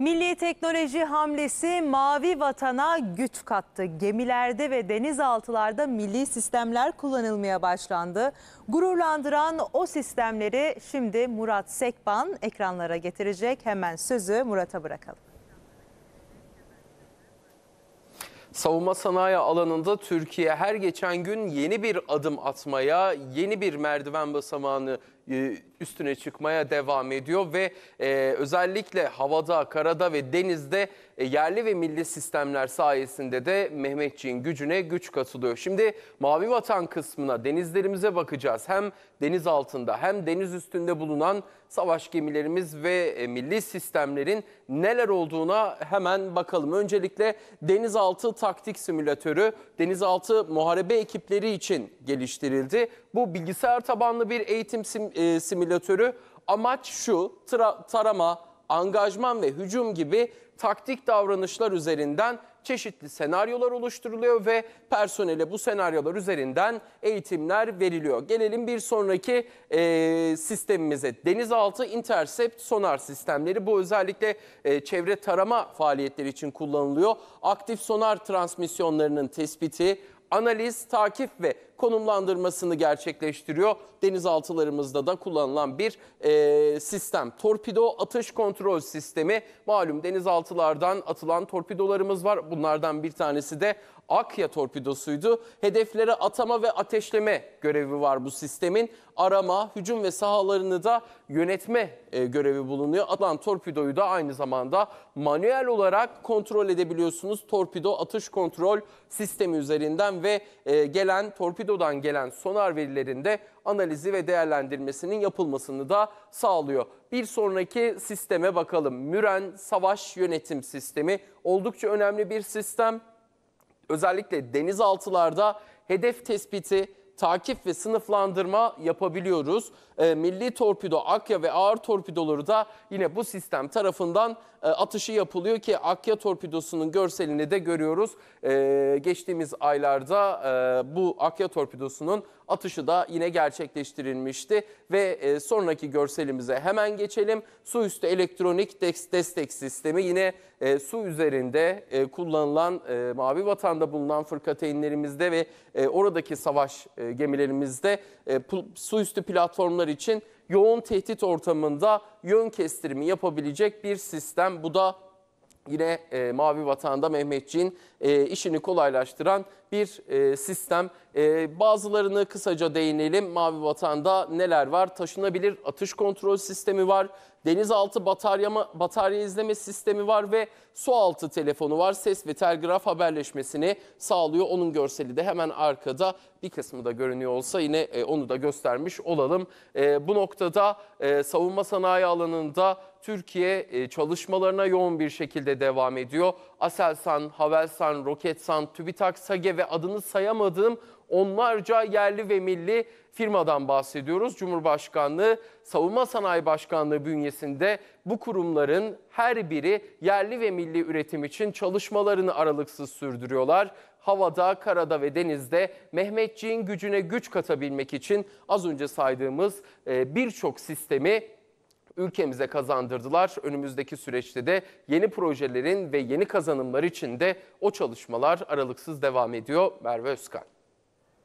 Milli teknoloji hamlesi Mavi Vatan'a güç kattı. Gemilerde ve denizaltılarda milli sistemler kullanılmaya başlandı. Gururlandıran o sistemleri şimdi Murat Sekban ekranlara getirecek. Hemen sözü Murat'a bırakalım. Savunma sanayi alanında Türkiye her geçen gün yeni bir adım atmaya, yeni bir merdiven basamağını üstüne çıkmaya devam ediyor ve özellikle havada, karada ve denizde yerli ve milli sistemler sayesinde de Mehmetçiğin gücüne güç katılıyor. Şimdi Mavi Vatan kısmına, denizlerimize bakacağız. Hem deniz altında hem deniz üstünde bulunan savaş gemilerimiz ve milli sistemlerin neler olduğuna hemen bakalım. Öncelikle denizaltı taktik simülatörü denizaltı muharebe ekipleri için geliştirildi. Bu bilgisayar tabanlı bir eğitim simülatörü. Amaç şu: tarama, angajman ve hücum gibi taktik davranışlar üzerinden çeşitli senaryolar oluşturuluyor ve personele bu senaryolar üzerinden eğitimler veriliyor. Gelelim bir sonraki sistemimize. Denizaltı intercept sonar sistemleri. Bu özellikle çevre tarama faaliyetleri için kullanılıyor. Aktif sonar transmisyonlarının tespiti, analiz, takip ve konumlandırmasını gerçekleştiriyor. Denizaltılarımızda da kullanılan bir sistem. Torpido atış kontrol sistemi. Malum denizaltılardan atılan torpidolarımız var. Bunlardan bir tanesi de Akya torpidosuydu. Hedeflere atama ve ateşleme görevi var bu sistemin. Arama, hücum ve sahalarını da yönetme görevi bulunuyor. Atılan torpidoyu da aynı zamanda manuel olarak kontrol edebiliyorsunuz. Torpido atış kontrol sistemi üzerinden ve torpidodan gelen sonar verilerinde analizi ve değerlendirmesinin yapılmasını da sağlıyor. Bir sonraki sisteme bakalım. Müren Savaş Yönetim Sistemi. Oldukça önemli bir sistem. Özellikle denizaltılarda hedef tespiti, takip ve sınıflandırma yapabiliyoruz. Milli torpido, Akya ve ağır torpidoları da yine bu sistem tarafından atışı yapılıyor ki Akya torpidosunun görselini de görüyoruz. Geçtiğimiz aylarda bu Akya torpidosunun atışı da yine gerçekleştirilmişti. Ve sonraki görselimize hemen geçelim. Su üstü elektronik destek sistemi, yine su üzerinde kullanılan Mavi Vatan'da bulunan fırkateynlerimizde ve oradaki savaş gemilerimizde su üstü platformlar için yoğun tehdit ortamında yön kestirimi yapabilecek bir sistem. Bu da yine Mavi Vatan'da Mehmetçiğin işini kolaylaştıran bir sistem. Bazılarını kısaca değinelim. Mavi Vatan'da neler var? Taşınabilir atış kontrol sistemi var. Denizaltı batarya izleme sistemi var ve sualtı telefonu var. Ses ve telgraf haberleşmesini sağlıyor. Onun görseli de hemen arkada, bir kısmı da görünüyor olsa yine onu da göstermiş olalım. Bu noktada savunma sanayi alanında Türkiye çalışmalarına yoğun bir şekilde devam ediyor. Aselsan, Havelsan, Roketsan, TÜBİTAK, SAGE ve adını sayamadığım onlarca yerli ve milli firmadan bahsediyoruz. Cumhurbaşkanlığı Savunma Sanayi Başkanlığı bünyesinde bu kurumların her biri yerli ve milli üretim için çalışmalarını aralıksız sürdürüyorlar. Havada, karada ve denizde Mehmetçiğin gücüne güç katabilmek için az önce saydığımız birçok sistemi ülkemize kazandırdılar. Önümüzdeki süreçte de yeni projelerin ve yeni kazanımlar için de o çalışmalar aralıksız devam ediyor. Merve Özkan.